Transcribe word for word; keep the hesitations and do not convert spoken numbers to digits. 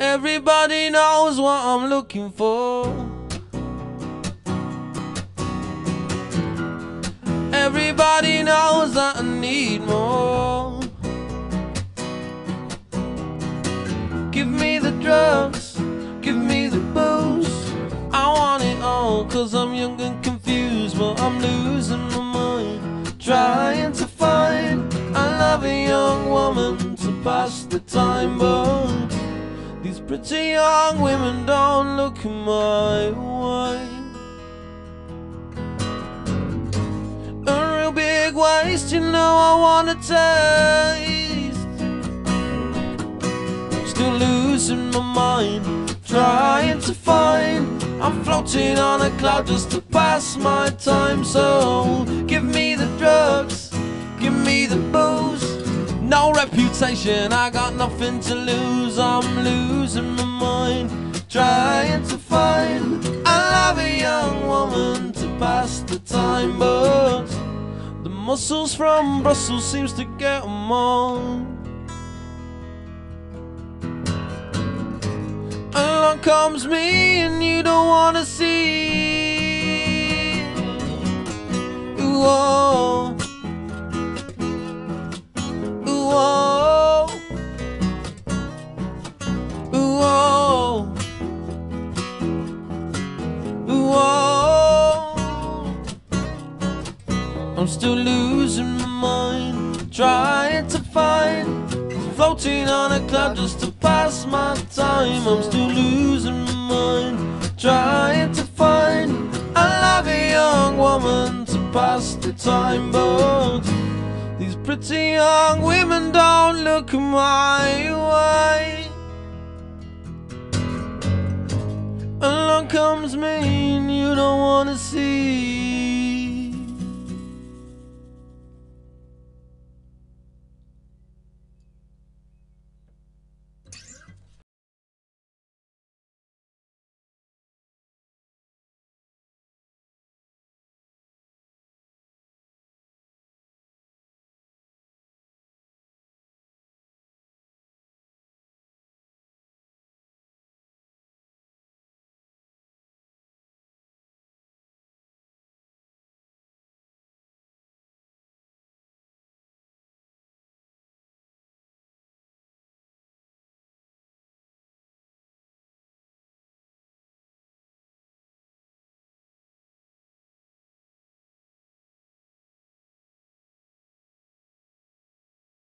Everybody knows what I'm looking for. Everybody knows that I need more. Give me the drugs, give me the booze. I want it all, cause I'm young and confused, but I'm losing my mind, trying to find. I love a young woman to pass the time, but these pretty young women don't look my way. A real big waste, you know I wanna taste. Still losing my mind, trying to find. I'm floating on a cloud just to pass my time. So give me the drugs, give me the booze. No reputation, I got nothing to lose. I'm losing my mind, trying to find. I love a young woman to pass the time, but the muscles from Brussels seems to get them on. Along comes me and you don't wanna see. Whoa. Whoa, whoa, whoa. I'm still losing my mind, trying to find. Floating on a cloud just to pass my time. I'm still losing my mind, trying to find. I love a young woman to pass the time, but these pretty young women don't look my way. Along comes me and you don't wanna see.